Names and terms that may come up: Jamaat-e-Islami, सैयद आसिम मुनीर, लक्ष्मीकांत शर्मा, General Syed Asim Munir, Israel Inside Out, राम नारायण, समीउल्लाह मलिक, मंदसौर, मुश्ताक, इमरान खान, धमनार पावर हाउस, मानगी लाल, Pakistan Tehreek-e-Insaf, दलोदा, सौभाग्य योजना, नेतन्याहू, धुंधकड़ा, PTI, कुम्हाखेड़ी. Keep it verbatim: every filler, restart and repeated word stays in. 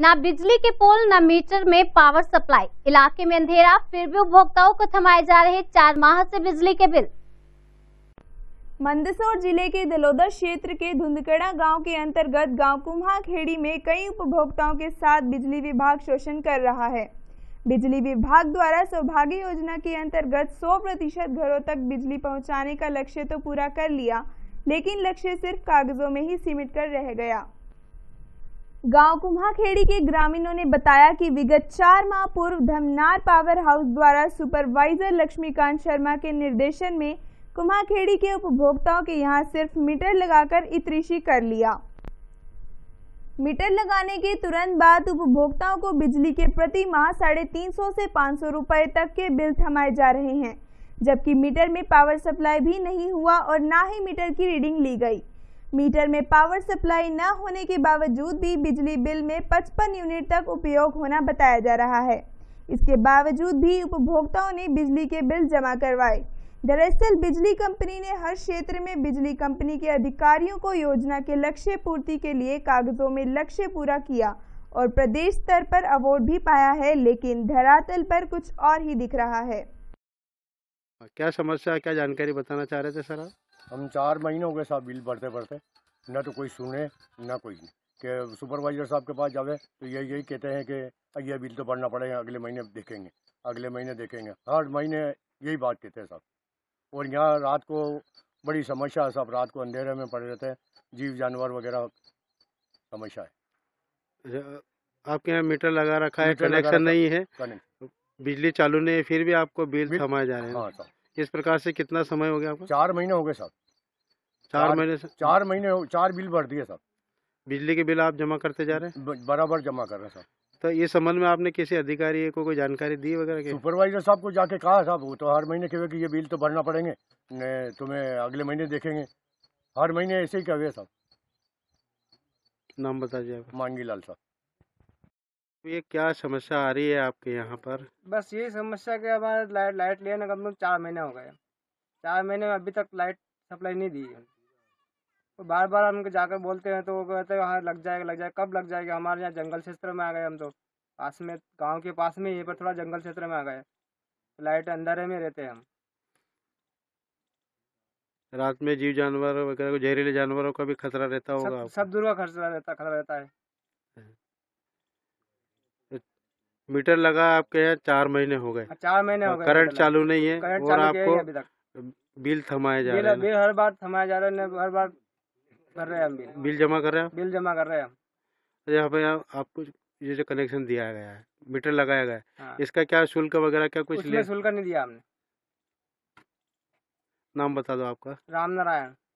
ना बिजली के पोल ना मीटर में पावर सप्लाई, इलाके में अंधेरा, फिर भी उपभोक्ताओं को थमाए जा रहे चार माह से बिजली के बिल। मंदसौर जिले के दलोदा क्षेत्र के धुंधकड़ा गांव के अंतर्गत गांव कुम्हाखेड़ी में कई उपभोक्ताओं के साथ बिजली विभाग शोषण कर रहा है। बिजली विभाग द्वारा सौभाग्य योजना के अंतर्गत सौ प्रतिशत घरों तक बिजली पहुँचाने का लक्ष्य तो पूरा कर लिया, लेकिन लक्ष्य सिर्फ कागजों में ही सीमित कर रह गया। गांव कुम्हाखेड़ी के ग्रामीणों ने बताया कि विगत चार माह पूर्व धमनार पावर हाउस द्वारा सुपरवाइजर लक्ष्मीकांत शर्मा के निर्देशन में कुम्हाखेड़ी के उपभोक्ताओं के यहां सिर्फ मीटर लगाकर इत्रिशी कर लिया। मीटर लगाने के तुरंत बाद उपभोक्ताओं को बिजली के प्रति माह साढ़े तीन सौ से पाँच सौ रुपये तक के बिल थमाए जा रहे हैं, जबकि मीटर में पावर सप्लाई भी नहीं हुआ और ना ही मीटर की रीडिंग ली गई। मीटर में पावर सप्लाई न होने के बावजूद भी बिजली बिल में पचपन यूनिट तक उपयोग होना बताया जा रहा है। इसके बावजूद भी उपभोक्ताओं ने बिजली के बिल जमा करवाए। दरअसल बिजली कंपनी ने हर क्षेत्र में बिजली कंपनी के अधिकारियों को योजना के लक्ष्य पूर्ति के लिए कागजों में लक्ष्य पूरा किया और प्रदेश स्तर पर अवार्ड भी पाया है, लेकिन धरातल पर कुछ और ही दिख रहा है। क्या समस्या है, क्या जानकारी बताना चाह रहे थे सर आप? हम चार महीने हो गए साहब बिल बढ़ते बढ़ते, ना तो कोई सुने ना कोई नहीं कि सुपरवाइजर साहब के पास जावे तो यही यही कहते हैं कि ये बिल तो बढ़ना पड़ेगा, अगले महीने देखेंगे अगले महीने देखेंगे हर महीने यही बात कहते हैं साहब। और यहाँ रात को बड़ी समस्या है साहब, रात को अंधेरे में पड़े रहते हैं, जीव जानवर वगैरह समस्या है। आपके यहाँ मीटर लगा रखा है, कनेक्शन नहीं है, बिजली चालू नहीं है, फिर भी आपको बिल थमाए जा रहे हैं। इस प्रकार से कितना समय हो गया आपको? चार महीने हो गए साहब। चार महीने चार महीने चार बिल भर दिए साहब। बिजली के बिल आप जमा करते जा रहे हैं, बराबर जमा कर रहे हैं साहब। तो ये संबंध में आपने किसी अधिकारी को कोई जानकारी दी वगैरह? सुपरवाइजर साहब को जाके कहा साहब, वो तो हर महीने कहे कि ये बिल तो भरना पड़ेंगे, तुम्हें अगले महीने देखेंगे, हर महीने ऐसे ही कहे साहब। नाम बता दीजिए। मानगी लाल साहब। ये क्या समस्या आ रही है आपके यहाँ पर? बस यही समस्या कि हमारे लाइट लाइट लिए ना कम से कम चार महीने हो गए, चार महीने में अभी तक लाइट सप्लाई नहीं दी है। तो बार बार हमको जाकर बोलते हैं तो वो कहते हैं वहाँ लग जाएगा लग जाएगा कब लग जाएगा। हमारे यहाँ जंगल क्षेत्र में आ गए, हम तो पास में गाँव के पास में यहीं पर थोड़ा जंगल क्षेत्र में आ गए, तो लाइट अंधेरे में रहते हैं हम। रात में जीव जानवर वगैरह, जहरीले जानवरों का भी खतरा रहता होगा? सब दूर का खतरा रहता खतरा रहता है। मीटर लगा आपके यहाँ चार महीने हो गए, चार महीने हो गए, करंट चालू नहीं है और आपको बिल थमाए जा रहे हैं। बिल हर बार थमाए जा रहे हैं, हर बार कर रहे हैं हम बिल। बिल जमा कर रहे हैं, बिल जमा कर रहे हैं। यहाँ पे आपको ये जो कनेक्शन दिया गया है, मीटर लगाया गया है, इसका क्या शुल्क वगैरह क्या कुछ? शुल्क नहीं दिया हमने। नाम बता दो आपका। राम नारायण।